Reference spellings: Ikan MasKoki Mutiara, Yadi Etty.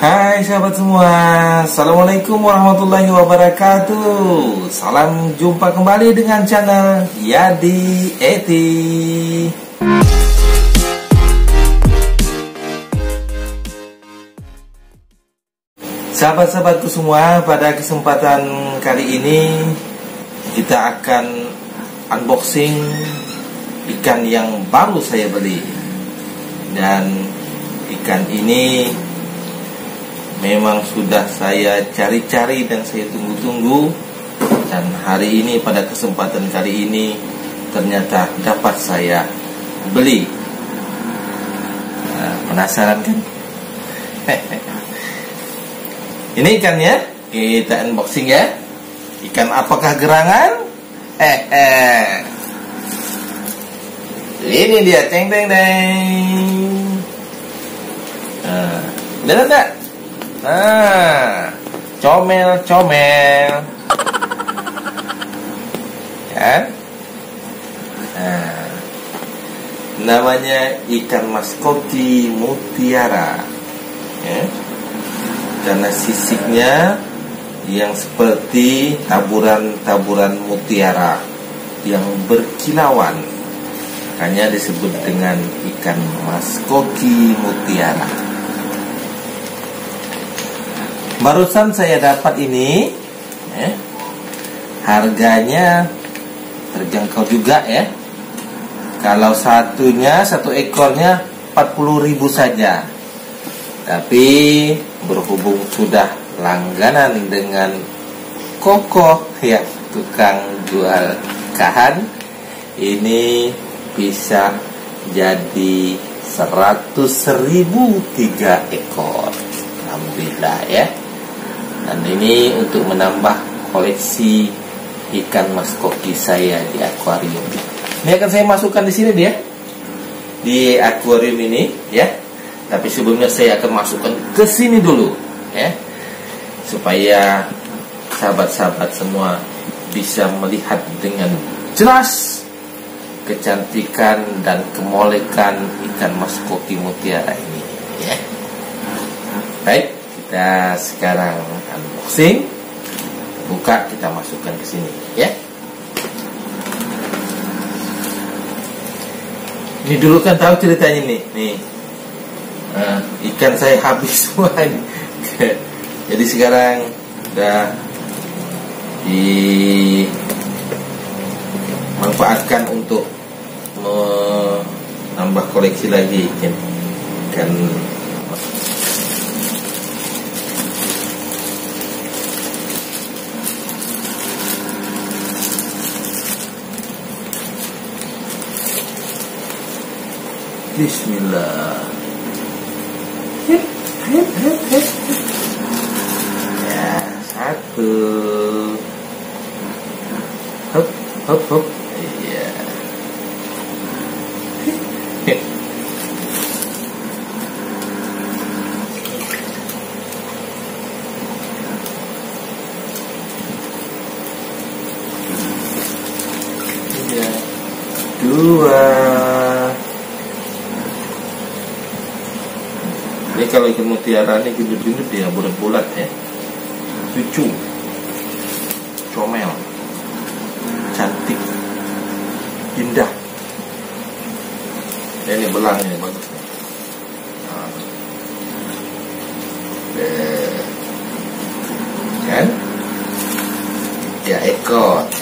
Hai sahabat semua, assalamualaikum warahmatullahi wabarakatuh. Salam jumpa kembali dengan channel Yadi Etty. Sahabat-sahabatku semua, pada kesempatan kali ini kita akan unboxing ikan yang baru saya beli. Dan ikan ini memang sudah saya cari-cari dan saya tunggu-tunggu, dan hari ini pada kesempatan kali ini ternyata dapat saya beli. Penasaran kan? Ini ikannya kita unboxing ya. Ikan apakah gerangan? Ini dia, teng teng teng. Bener enggak? Nah, comel-comel. Ya. Nah, namanya ikan MasKoki Mutiara. Ya. Karena sisiknya yang seperti taburan-taburan mutiara yang berkilauan, makanya disebut dengan ikan MasKoki Mutiara. Barusan saya dapat ini, harganya terjangkau juga ya. Kalau satu ekornya 40.000 saja. Tapi berhubung sudah langganan dengan kokoh ya, tukang jual kahan, ini bisa jadi 100.000 3 ekor. Alhamdulillah ya. Dan ini untuk menambah koleksi ikan MasKoki saya di akuarium. Ini akan saya masukkan di sini dia, di akuarium ini ya. Tapi sebelumnya saya akan masukkan ke sini dulu ya, supaya sahabat-sahabat semua bisa melihat dengan jelas kecantikan dan kemolekan ikan MasKoki Mutiara ini ya. Baik, kita sekarang unboxing, buka, kita masukkan ke sini ya. Ini dulu kan tahu ceritanya nih. Ikan saya habis semua ini. Jadi sekarang udah dimanfaatkan untuk menambah koleksi lagi ikan. Bismillah. Ya, satu. Hop, hop, hop. Iya. Iya. 2. Ini kalau ikan mutiara ini gendut-gendut ya, bulat-bulat ya, lucu, comel, cantik, indah. Ini belangnya bagus. Kan? 3 ekor.